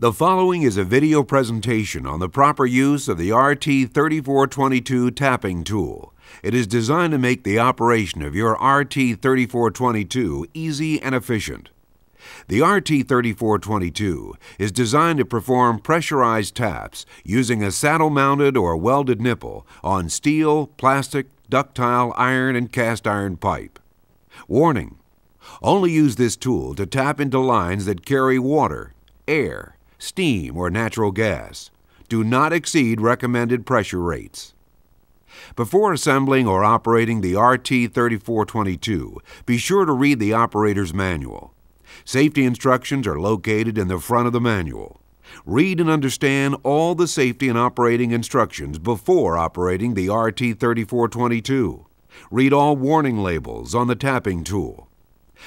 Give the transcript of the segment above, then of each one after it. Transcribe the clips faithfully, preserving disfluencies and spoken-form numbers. The following is a video presentation on the proper use of the R T thirty-four twenty-two tapping tool. It is designed to make the operation of your R T thirty-four twenty-two easy and efficient. The R T thirty-four twenty-two is designed to perform pressurized taps using a saddle-mounted or welded nipple on steel, plastic, ductile, iron, and cast iron pipe. Warning: only use this tool to tap into lines that carry water, air, steam, or natural gas. Do not exceed recommended pressure rates. Before assembling or operating the R T thirty-four twenty-two, be sure to read the operator's manual. Safety instructions are located in the front of the manual. Read and understand all the safety and operating instructions before operating the R T thirty-four twenty-two. Read all warning labels on the tapping tool.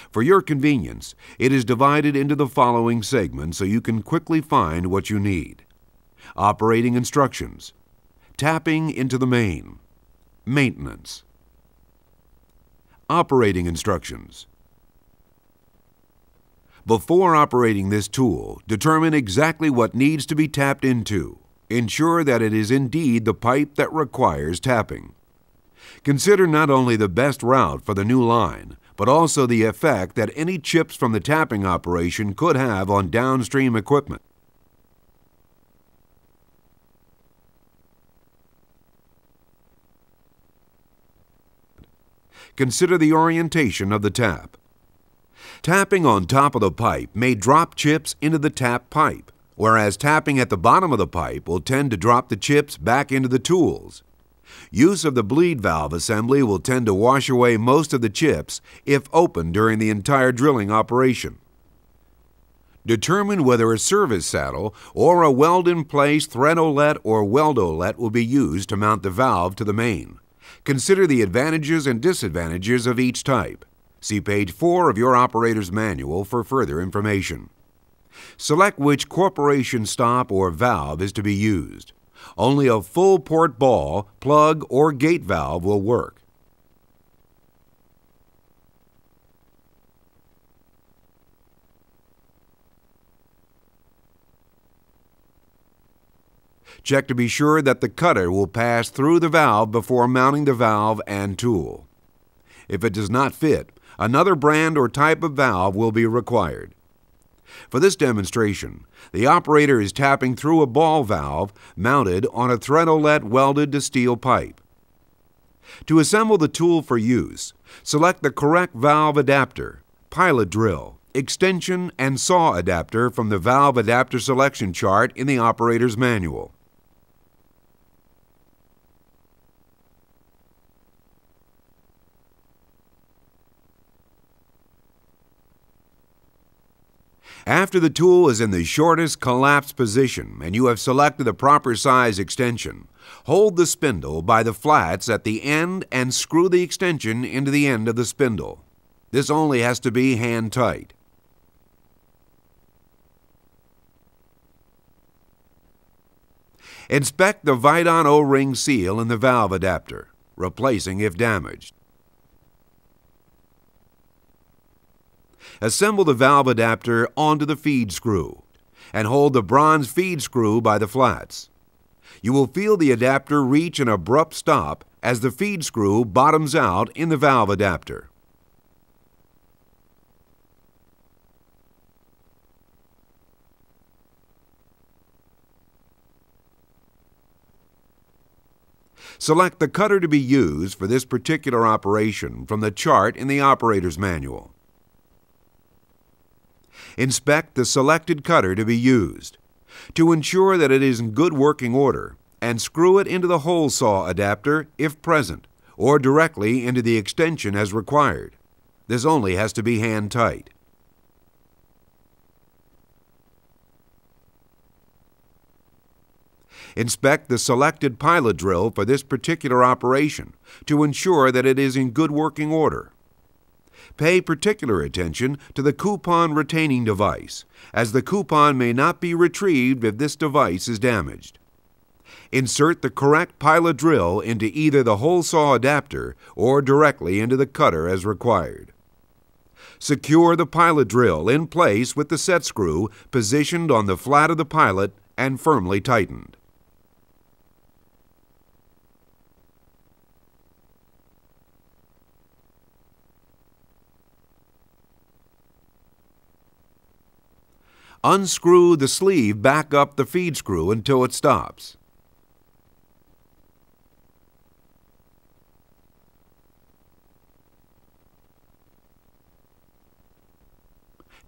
For your convenience, it is divided into the following segments so you can quickly find what you need. Operating instructions. Tapping into the main. Maintenance. Operating instructions. Before operating this tool, determine exactly what needs to be tapped into. Ensure that it is indeed the pipe that requires tapping. Consider not only the best route for the new line, but also the effect that any chips from the tapping operation could have on downstream equipment. Consider the orientation of the tap. Tapping on top of the pipe may drop chips into the tap pipe, whereas tapping at the bottom of the pipe will tend to drop the chips back into the tools. Use of the bleed valve assembly will tend to wash away most of the chips if open during the entire drilling operation. Determine whether a service saddle or a weld-in-place thread-o-let or weld-o-let will be used to mount the valve to the main. Consider the advantages and disadvantages of each type. See page four of your operator's manual for further information. Select which corporation stop or valve is to be used. Only a full port ball, plug, or gate valve will work. Check to be sure that the cutter will pass through the valve before mounting the valve and tool. If it does not fit, another brand or type of valve will be required. For this demonstration, the operator is tapping through a ball valve mounted on a thread-o-let welded to steel pipe. To assemble the tool for use, select the correct valve adapter, pilot drill, extension, and saw adapter from the valve adapter selection chart in the operator's manual. After the tool is in the shortest collapsed position and you have selected the proper size extension, hold the spindle by the flats at the end and screw the extension into the end of the spindle. This only has to be hand tight. Inspect the Viton O-ring seal in the valve adapter, replacing if damaged. Assemble the valve adapter onto the feed screw and hold the bronze feed screw by the flats. You will feel the adapter reach an abrupt stop as the feed screw bottoms out in the valve adapter. Select the cutter to be used for this particular operation from the chart in the operator's manual. Inspect the selected cutter to be used. To ensure that it is in good working order, and screw it into the hole saw adapter if present, or directly into the extension as required. This only has to be hand tight. Inspect the selected pilot drill for this particular operation to ensure that it is in good working order. Pay particular attention to the coupon retaining device, as the coupon may not be retrieved if this device is damaged. Insert the correct pilot drill into either the hole saw adapter or directly into the cutter as required. Secure the pilot drill in place with the set screw positioned on the flat of the pilot and firmly tightened. Unscrew the sleeve back up the feed screw until it stops.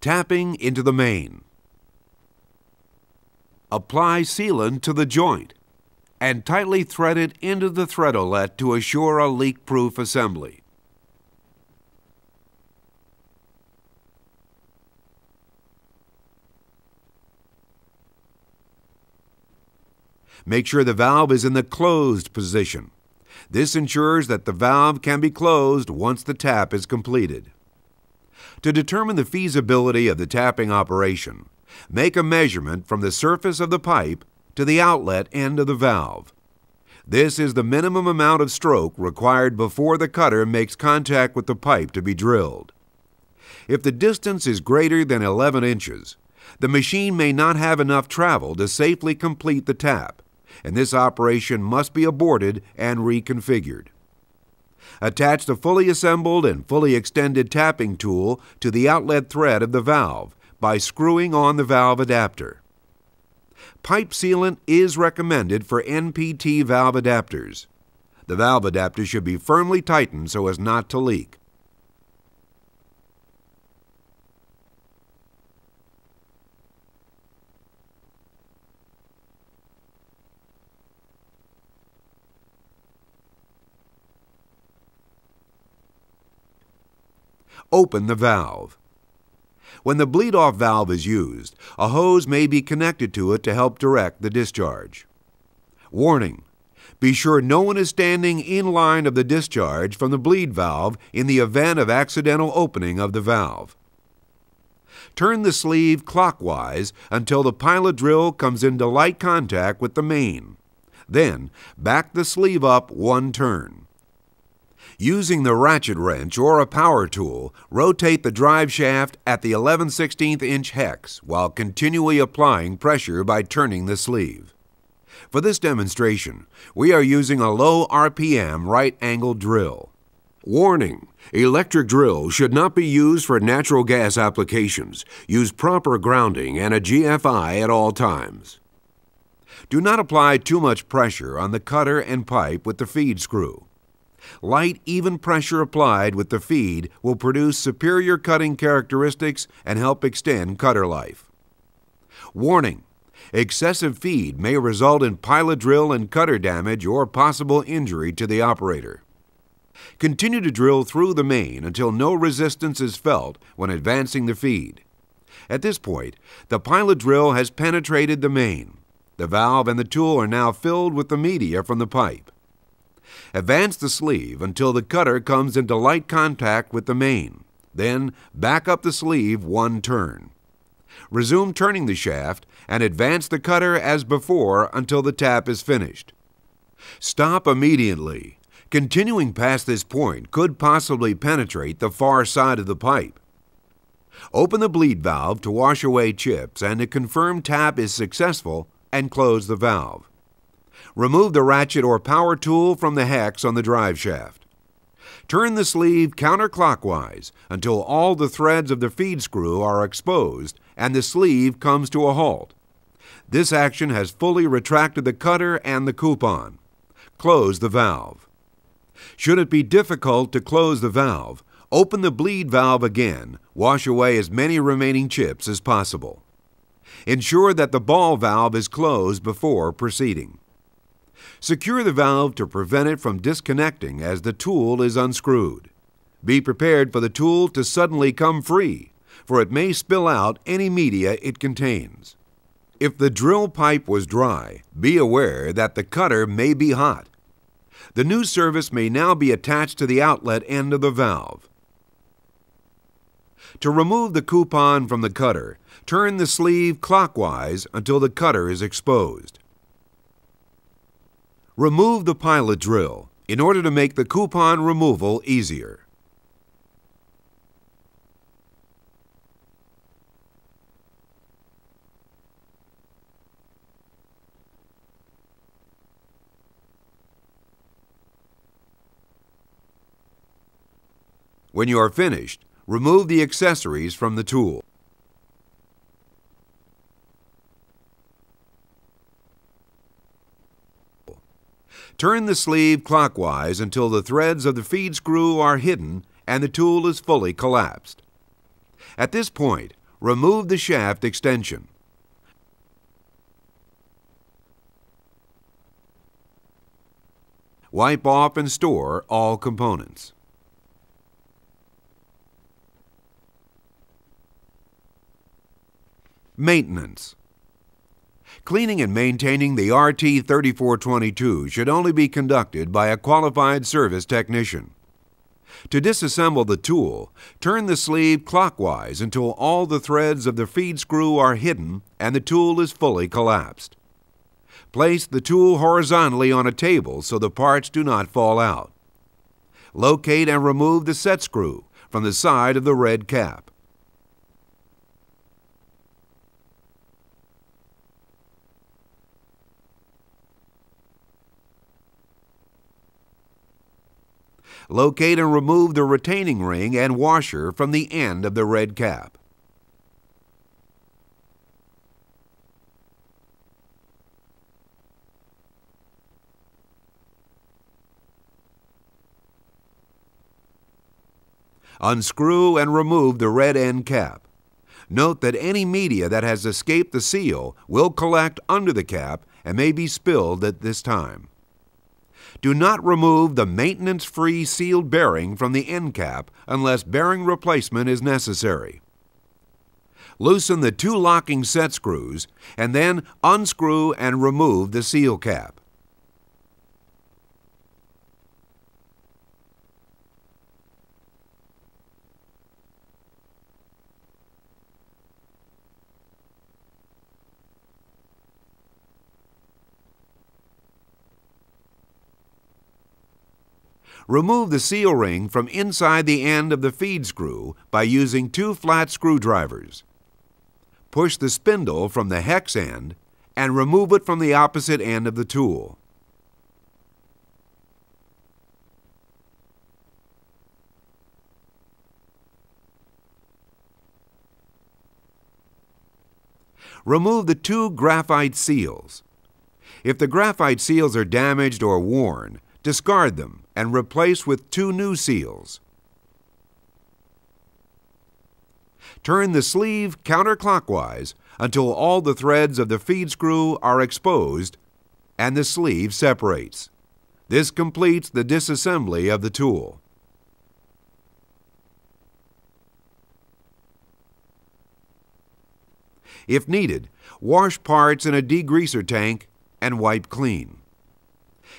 Tapping into the main. Apply sealant to the joint and tightly thread it into the thread-o-let to assure a leak-proof assembly. Make sure the valve is in the closed position. This ensures that the valve can be closed once the tap is completed. To determine the feasibility of the tapping operation, make a measurement from the surface of the pipe to the outlet end of the valve. This is the minimum amount of stroke required before the cutter makes contact with the pipe to be drilled. If the distance is greater than eleven inches, the machine may not have enough travel to safely complete the tap, and this operation must be aborted and reconfigured. Attach the fully assembled and fully extended tapping tool to the outlet thread of the valve by screwing on the valve adapter. Pipe sealant is recommended for N P T valve adapters. The valve adapter should be firmly tightened so as not to leak. Open the valve. When the bleed-off valve is used, a hose may be connected to it to help direct the discharge. Warning: be sure no one is standing in line of the discharge from the bleed valve in the event of accidental opening of the valve. Turn the sleeve clockwise until the pilot drill comes into light contact with the main. Then, back the sleeve up one turn. Using the ratchet wrench or a power tool, rotate the drive shaft at the eleven sixteenths inch hex while continually applying pressure by turning the sleeve. For this demonstration, we are using a low R P M right angle drill. Warning: electric drills should not be used for natural gas applications. Use proper grounding and a G F I at all times. Do not apply too much pressure on the cutter and pipe with the feed screw. Light, even pressure applied with the feed will produce superior cutting characteristics and help extend cutter life. Warning: excessive feed may result in pilot drill and cutter damage or possible injury to the operator. Continue to drill through the main until no resistance is felt when advancing the feed. At this point, the pilot drill has penetrated the main. The valve and the tool are now filled with the media from the pipe. Advance the sleeve until the cutter comes into light contact with the main, then back up the sleeve one turn. Resume turning the shaft and advance the cutter as before until the tap is finished. Stop immediately. Continuing past this point could possibly penetrate the far side of the pipe. Open the bleed valve to wash away chips and to confirm tap is successful and close the valve. Remove the ratchet or power tool from the hex on the drive shaft. Turn the sleeve counterclockwise until all the threads of the feed screw are exposed and the sleeve comes to a halt. This action has fully retracted the cutter and the coupon. Close the valve. Should it be difficult to close the valve, open the bleed valve again, wash away as many remaining chips as possible. Ensure that the ball valve is closed before proceeding. Secure the valve to prevent it from disconnecting as the tool is unscrewed. Be prepared for the tool to suddenly come free, for it may spill out any media it contains. If the drill pipe was dry, be aware that the cutter may be hot. The new service may now be attached to the outlet end of the valve. To remove the coupon from the cutter, turn the sleeve clockwise until the cutter is exposed. Remove the pilot drill in order to make the coupon removal easier. When you are finished, remove the accessories from the tool. Turn the sleeve clockwise until the threads of the feed screw are hidden and the tool is fully collapsed. At this point, remove the shaft extension. Wipe off and store all components. Maintenance. Cleaning and maintaining the R T thirty-four twenty-two should only be conducted by a qualified service technician. To disassemble the tool, turn the sleeve clockwise until all the threads of the feed screw are hidden and the tool is fully collapsed. Place the tool horizontally on a table so the parts do not fall out. Locate and remove the set screw from the side of the red cap. Locate and remove the retaining ring and washer from the end of the red cap. Unscrew and remove the red end cap. Note that any media that has escaped the seal will collect under the cap and may be spilled at this time. Do not remove the maintenance-free sealed bearing from the end cap unless bearing replacement is necessary. Loosen the two locking set screws and then unscrew and remove the seal cap. Remove the seal ring from inside the end of the feed screw by using two flat screwdrivers. Push the spindle from the hex end and remove it from the opposite end of the tool. Remove the two graphite seals. If the graphite seals are damaged or worn, discard them and replace with two new seals. Turn the sleeve counterclockwise until all the threads of the feed screw are exposed and the sleeve separates. This completes the disassembly of the tool. If needed, wash parts in a degreaser tank and wipe clean.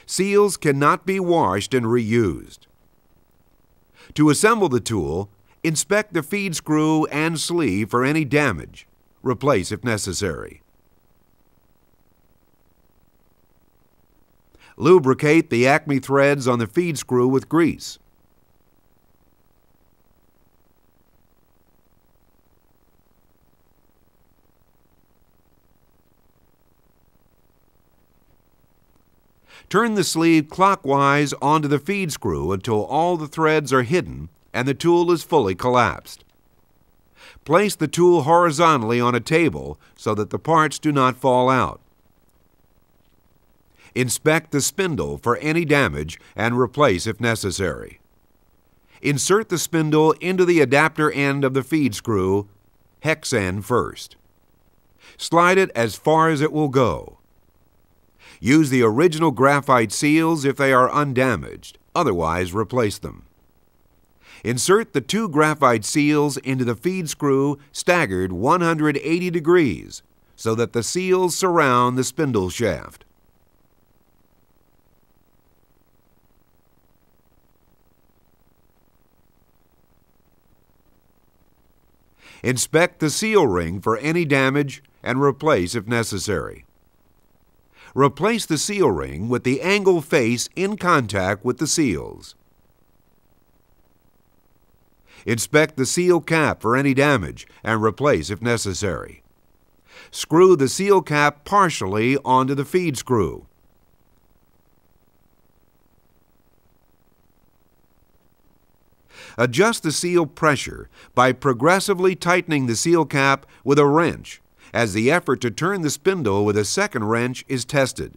Seals cannot be washed and reused. To assemble the tool, inspect the feed screw and sleeve for any damage. Replace if necessary. Lubricate the Acme threads on the feed screw with grease. Turn the sleeve clockwise onto the feed screw until all the threads are hidden and the tool is fully collapsed. Place the tool horizontally on a table so that the parts do not fall out. Inspect the spindle for any damage and replace if necessary. Insert the spindle into the adapter end of the feed screw, hex end first. Slide it as far as it will go. Use the original graphite seals if they are undamaged, otherwise replace them. Insert the two graphite seals into the feed screw staggered one hundred eighty degrees so that the seals surround the spindle shaft. Inspect the seal ring for any damage and replace if necessary. Replace the seal ring with the angle face in contact with the seals. Inspect the seal cap for any damage and replace if necessary. Screw the seal cap partially onto the feed screw. Adjust the seal pressure by progressively tightening the seal cap with a wrench as the effort to turn the spindle with a second wrench is tested.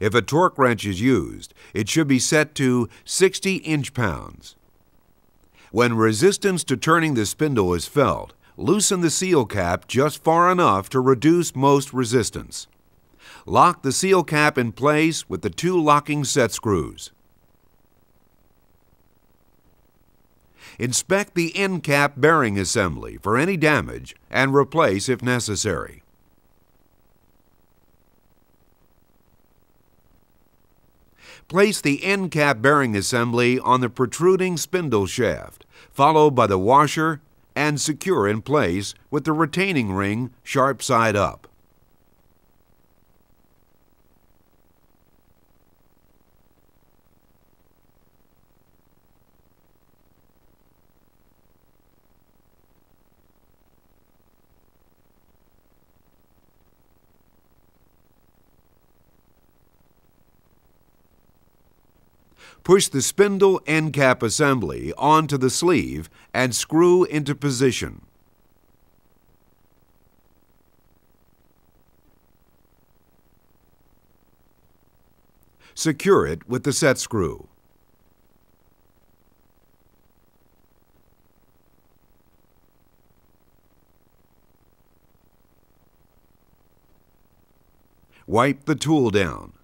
If a torque wrench is used, it should be set to sixty inch-pounds. When resistance to turning the spindle is felt, loosen the seal cap just far enough to reduce most resistance. Lock the seal cap in place with the two locking set screws. Inspect the end cap bearing assembly for any damage and replace if necessary. Place the end cap bearing assembly on the protruding spindle shaft, followed by the washer, and secure in place with the retaining ring sharp side up. Push the spindle end cap assembly onto the sleeve and screw into position. Secure it with the set screw. Wipe the tool down.